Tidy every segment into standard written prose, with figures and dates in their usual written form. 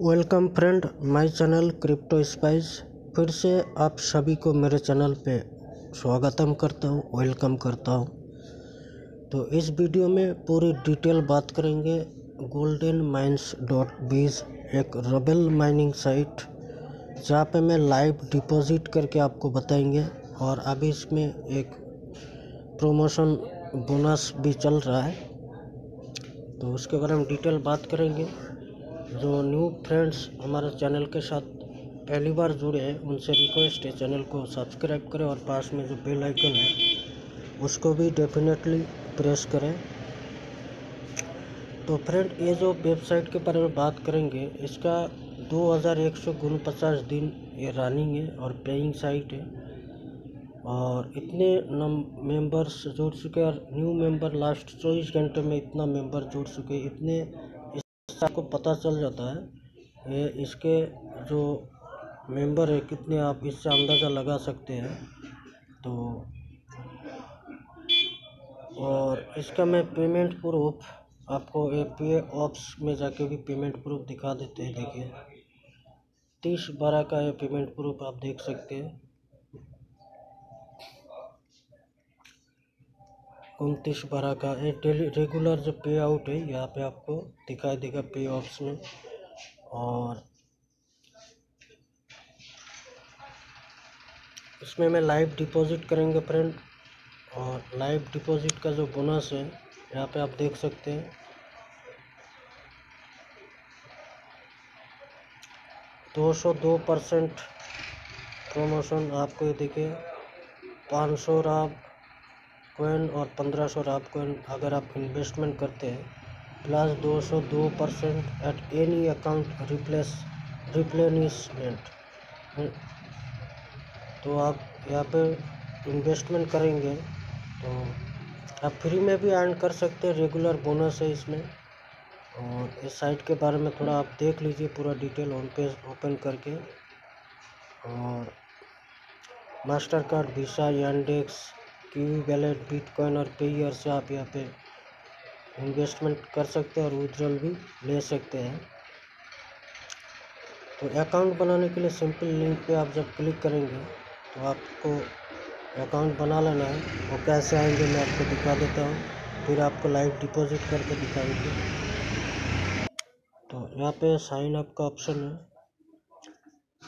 Welcome friend, my channel crypto spice. फिर से आप सभी को मेरे चैनल पे स्वागतम करता हूँ, वेलकम करता हूँ। तो इस वीडियो में पूरी डिटेल बात करेंगे। गोल्डन माइंस .biz एक रबेल माइनिंग साइट, जहाँ पे मैं लाइव डिपॉजिट करके आपको बताएंगे। और अभी इसमें एक प्रोमोशन बोनस भी चल रहा है, तो उसके बारे में डिटेल बात करेंगे। जो न्यू फ्रेंड्स हमारे चैनल के साथ पहली बार जुड़े हैं, उनसे रिक्वेस्ट है चैनल को सब्सक्राइब करें और पास में जो बेल आइकन है उसको भी डेफिनेटली प्रेस करें। तो फ्रेंड, ये जो वेबसाइट के बारे में बात करेंगे, इसका 2149 दिन ये रनिंग है और पेइंग साइट है। और इतने मेंबर्स जुड़ चुके और न्यू मेंबर लास्ट 24 घंटे में इतना मेंबर जुड़ चुके। इतने आपको पता चल जाता है, ये इसके जो मेंबर है कितने, आप इससे अंदाज़ा लगा सकते हैं। तो और इसका मैं पेमेंट प्रूफ आपको एपीए ऑप्स में जाके भी पेमेंट प्रूफ दिखा देते हैं। देखिए 30/12 का ये पेमेंट प्रूफ आप देख सकते हैं, 29/12 का ये डेली रेगुलर जो पे आउट है यहाँ पे आपको दिखाई देगा पे ऑप्स में। और इसमें मैं लाइव डिपॉजिट करेंगे फ्रेंड, और लाइव डिपॉजिट का जो बोनस है यहाँ पे आप देख सकते हैं। %202 प्रमोशन आपको ये देखिए, 500 राब कोइन और 1500 राब कोइन अगर आप इन्वेस्टमेंट करते हैं, plus 202% at any account replenishment. तो आप यहाँ पे इन्वेस्टमेंट करेंगे तो आप फ्री में भी अर्न कर सकते हैं, रेगुलर बोनस है इसमें। और इस साइट के बारे में थोड़ा आप देख लीजिए पूरा डिटेल ऑन पेज ओपन करके। और Mastercard, Visa, Yandex, Q wallet, bitcoin और पेयर से आप यहाँ पे इन्वेस्टमेंट कर सकते हैं और विड्रॉल भी ले सकते हैं। तो अकाउंट बनाने के लिए सिंपल लिंक पे आप जब क्लिक करेंगे तो आपको अकाउंट बना लेना है। वो कैसे आएंगे मैं आपको दिखा देता हूँ, फिर आपको लाइव डिपॉजिट करके दिखाएंगे। तो यहाँ पे साइन अप का ऑप्शन है,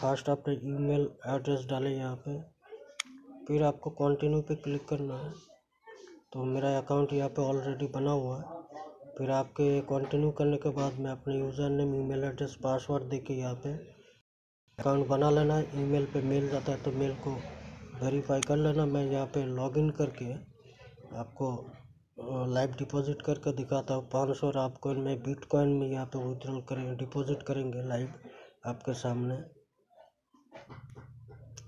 फर्स्ट आपने ईमेल एड्रेस डालें यहाँ पे, फिर आपको कंटिन्यू पे क्लिक करना है। तो मेरा अकाउंट यहाँ पे ऑलरेडी बना हुआ है। फिर आपके कंटिन्यू करने के बाद मैं अपने user name, email address, password देके यहाँ पे अकाउंट बना लेना है। ईमेल पे मेल जाता है तो मेल को वेरीफाई कर लेना। मैं यहाँ पे लॉगिन करके आपको लाइव डिपॉजिट करके दिखाता हूँ। 500 राब कॉइन में, बिटकॉइन में यहाँ पर विड्रॉल करेंगे, डिपॉजिट करेंगे लाइव आपके सामने।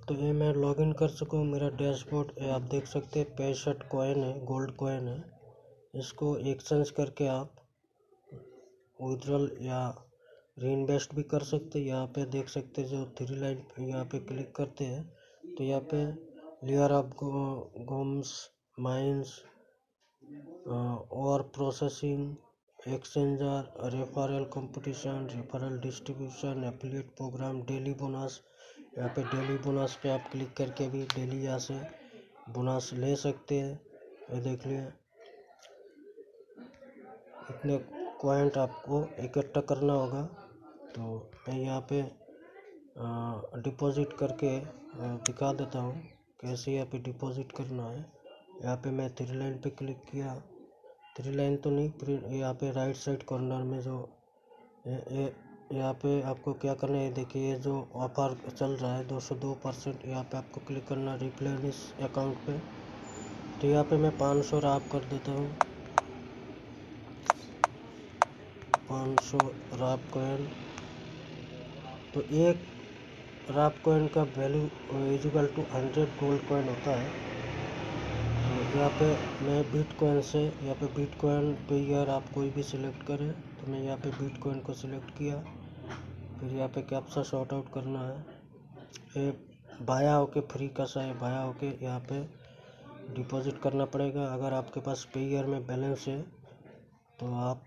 तो ये मैं लॉगिन कर सकूँ, मेरा डैशबोर्ड आप देख सकते हैं। 65 कॉइन है, गोल्ड कॉइन है, इसको एक्सचेंज करके आप विड्रॉल या रीइन्वेस्ट भी कर सकते हैं। यहाँ पे देख सकते हैं, जो 3 लाइन यहाँ पे क्लिक करते हैं तो यहाँ पे लेयर ऑफ गोम्स माइंस और processing, exchanger, referral competition, referral distribution, affiliate program, daily bonus. यहाँ पे डेली बोनस पे आप क्लिक करके भी डेली यहाँ से बोनस ले सकते हैं। ये देख लिए इतने पॉइंट आपको इकट्ठा करना होगा। तो मैं यहाँ पे डिपॉजिट करके दिखा देता हूँ कैसे यहाँ पे डिपॉजिट करना है। यहाँ पे मैं 3 लाइन पे क्लिक किया, 3 लाइन तो नहीं, फिर यहाँ पे राइट साइड कॉर्नर में जो यहाँ पे आपको क्या करना है, देखिए जो ऑफर चल रहा है 202%, यहाँ पे आपको क्लिक करना है रिप्लेनिश अकाउंट पे। तो यहाँ पे मैं 500 राब कर देता हूँ, 500 राब कॉइन। तो एक राब कॉइन का value equal to 100 gold coin होता है। तो यहाँ पे मैं बिटकॉइन से, यहाँ पे बिटकॉइन पे यार आप कोई भी सिलेक्ट करें, तो मैं यहाँ पे बिटकॉइन को सिलेक्ट किया। फिर यहाँ पे कैप्सा शॉर्ट आउट करना है, ये बाया होके फ्री का सा है, बाया होके यहाँ पे डिपॉजिट करना पड़ेगा। अगर आपके पास पेयर में बैलेंस है तो आप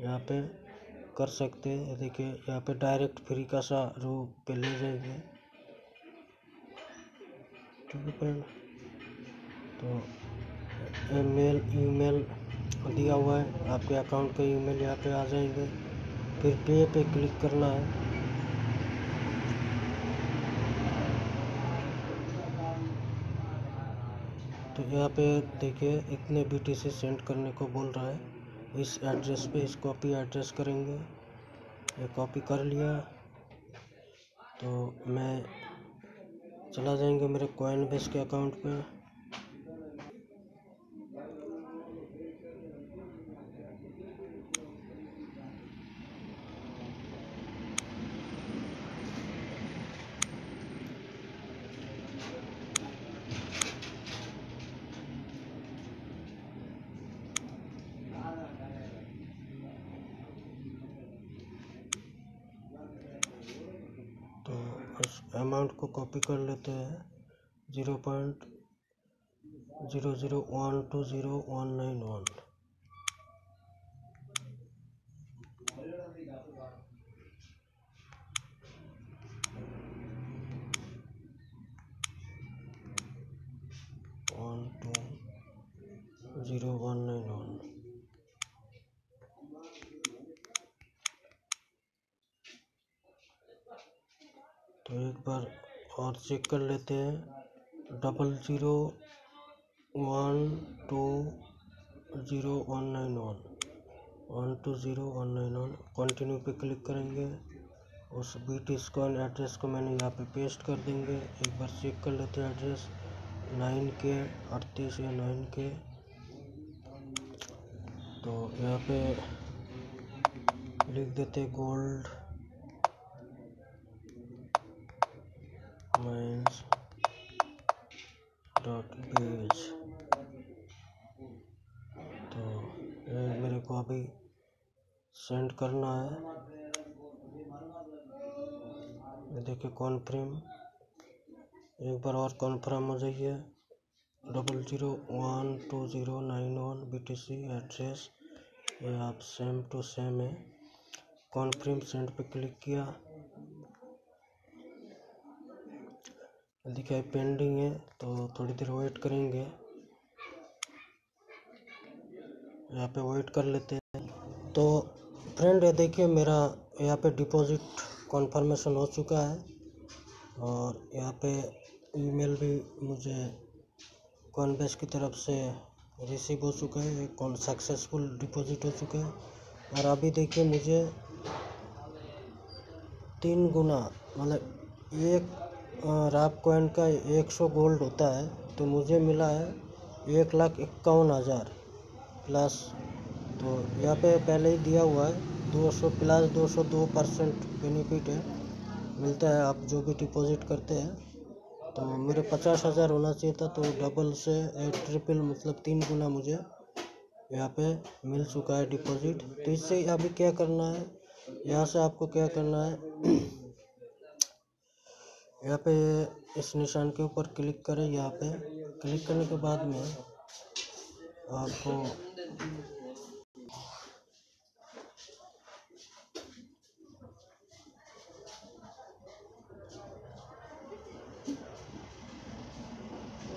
यहाँ पे कर सकते हैं। देखिए यहाँ पे डायरेक्ट फ्री का सा रो पे ले जाएंगे, ठीक है फ्रेंड। तो ईमेल दिया हुआ है, आपके अकाउंट का ईमेल यहाँ पे आ जाएंगे, फिर पे क्लिक करना है। तो यहाँ पे देखिए इतने BTC सेंड करने को बोल रहा है इस एड्रेस पे, इस कॉपी एड्रेस करेंगे। ये कॉपी कर लिया तो मैं चला जाएंगे मेरे कॉइनबेस के अकाउंट पे। अमाउंट को कॉपी कर लेते हैं 0.00120191। तो एक बार और चेक कर लेते हैं 0.00120191 कंटिन्यू पे क्लिक करेंगे। उस BTC कॉइन एड्रेस को मैंने यहाँ पे पेस्ट कर देंगे। एक बार चेक कर लेते हैं एड्रेस 9K 38 या 9K। तो यहाँ पे लिख देते गोल्ड mines.biz। तो ये मेरे को अभी सेंड करना है। देखिए कॉन्फर्म, एक बार और कॉन्फर्म हो जाइए 0.00120191 BTC एड्रेस। ये आप सेम टू सेम है। कॉन्फर्म सेंड पे क्लिक किया, देखिए पेंडिंग है तो थोड़ी देर वेट करेंगे। यहाँ पे वेट कर लेते हैं। तो फ्रेंड ये देखिए मेरा यहाँ पे डिपॉजिट कॉन्फर्मेशन हो चुका है और यहाँ पे ईमेल भी मुझे कॉइनबेस की तरफ से रिसीव हो चुका है। कॉल सक्सेसफुल डिपॉजिट हो चुका है। और अभी देखिए मुझे 3 गुना मतलब एक रैप कॉइन का 100 गोल्ड होता है तो मुझे मिला है 1,51,000 प्लस। तो यहाँ पे पहले ही दिया हुआ है 200 प्लस 202% बेनिफिट है मिलता है आप जो भी डिपॉजिट करते हैं। तो मेरे 50,000 होना चाहिए था तो डबल से ट्रिपल मतलब 3 गुना मुझे यहाँ पे मिल चुका है डिपॉजिट। तो इससे अभी क्या करना है, यहाँ से आपको क्या करना है, यहाँ पे इस निशान के ऊपर क्लिक करें। यहाँ पे क्लिक करने के बाद में आपको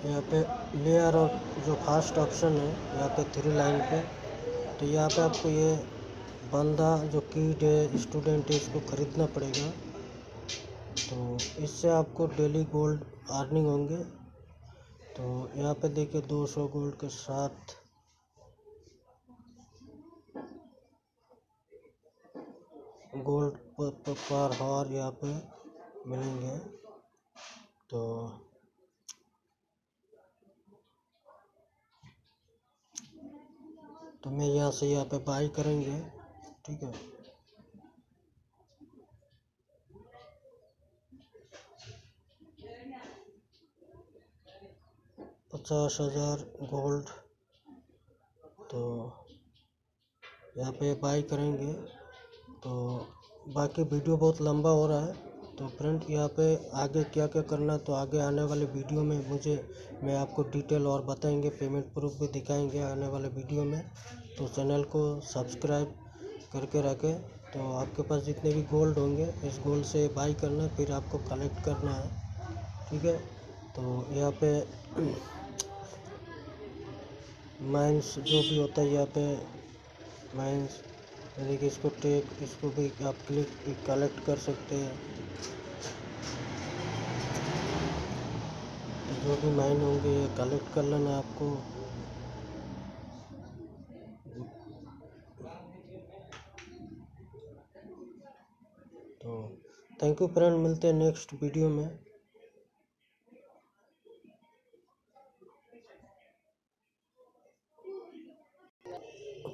यहाँ पे लेयर और जो फास्ट ऑप्शन है यहाँ पे 3 लाइन पे, तो यहाँ पे आपको ये बंदा जो किड है स्टूडेंट है इसको ख़रीदना पड़ेगा। तो इससे आपको डेली गोल्ड अर्निंग होंगे। तो यहाँ पे देखिए 200 गोल्ड के साथ गोल्ड पर हार यहाँ पे मिलेंगे। तो मैं यहाँ से यहाँ पे बाई करेंगे, ठीक है। पचास 50,000 गोल्ड तो यहाँ पे बाई करेंगे। तो बाकी वीडियो बहुत लंबा हो रहा है तो फ्रेंड यहाँ पे आगे क्या क्या करना है तो आगे आने वाले वीडियो में मैं आपको डिटेल और बताएंगे, पेमेंट प्रूफ भी दिखाएंगे आने वाले वीडियो में। तो चैनल को सब्सक्राइब करके रखें। तो आपके पास जितने भी गोल्ड होंगे इस गोल्ड से बाई करना है, फिर आपको कलेक्ट करना है, ठीक है। तो यहाँ पे माइंस जो भी होता है, यहाँ पे माइंस यानी कि इसको टेक, इसको भी आप क्लिक कलेक्ट कर सकते हैं। तो जो भी माइन होंगे ये कलेक्ट कर लेना आपको। तो थैंक यू फ्रेंड, मिलते हैं नेक्स्ट वीडियो में।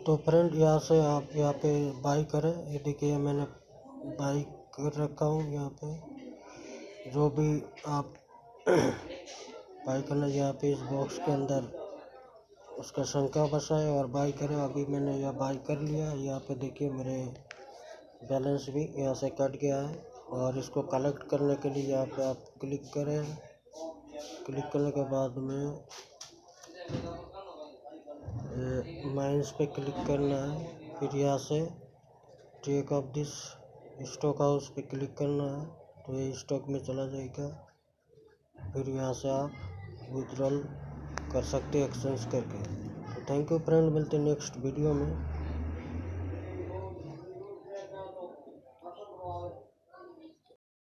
तो फ्रेंड यहाँ से आप यहाँ पे बाई करें, ये देखिए मैंने बाई कर रखा हूँ। यहाँ पे जो भी आप बाई करना, यहाँ पे इस बॉक्स के अंदर उसका संख्या बसाएं और बाई करें। अभी मैंने यह बाई कर लिया। यहाँ पे देखिए मेरे बैलेंस भी यहाँ से कट गया है। और इसको कलेक्ट करने के लिए यहाँ पे आप क्लिक करें। क्लिक करने के बाद में माइंस पे क्लिक करना है, फिर यहाँ से take off this stock house पे क्लिक करना है, तो ये स्टॉक में चला जाएगा। फिर यहाँ से आप विड्रॉल कर सकते हैं एक्सचेंज करके। तो थैंक यू फ्रेंड, मिलते हैं नेक्स्ट वीडियो में।